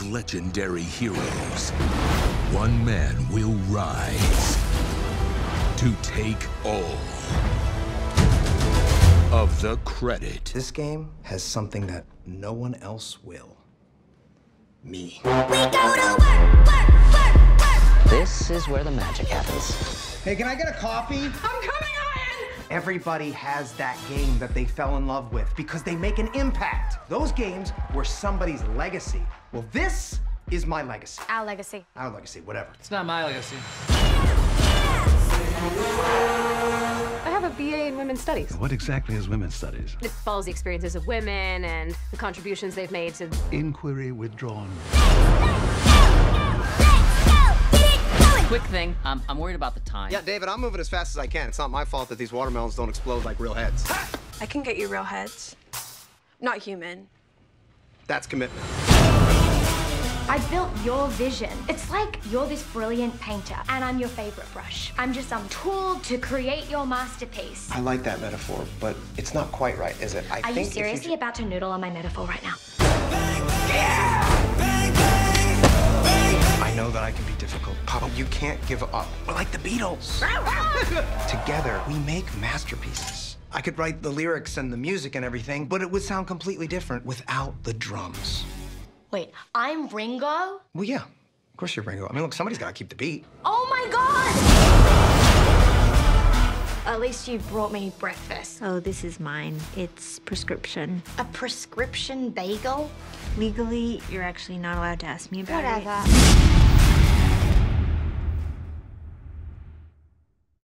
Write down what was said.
of legendary heroes, one man will rise to take all of the credit. This game has something that no one else will. Me. We go to work. This is where the magic happens. Hey, can I get a coffee? I'm coming on! Everybody has that game that they fell in love with because they make an impact. Those games were somebody's legacy. Well, this is my legacy. Our legacy. Our legacy, whatever. It's not my legacy. I have a BA in women's studies. What exactly is women's studies? It follows the experiences of women and the contributions they've made to... Inquiry withdrawn. Quick thing, I'm worried about the time. Yeah, David, I'm moving as fast as I can. It's not my fault that these watermelons don't explode like real heads. I can get you real heads. Not human. That's commitment. I built your vision. It's like you're this brilliant painter, and I'm your favorite brush. I'm just some tool to create your masterpiece. I like that metaphor, but it's not quite right, is it? Are you seriously about to noodle on my metaphor right now? Yeah! I know that I can be difficult, Papa. You can't give up. We're like the Beatles. Together, we make masterpieces. I could write the lyrics and the music and everything, but it would sound completely different without the drums. Wait, I'm Ringo? Well, yeah, of course you're Ringo. I mean, look, somebody's got to keep the beat. Oh, my God! At least you brought me breakfast. Oh, this is mine. It's prescription. A prescription bagel? Legally, you're actually not allowed to ask me about it. Whatever.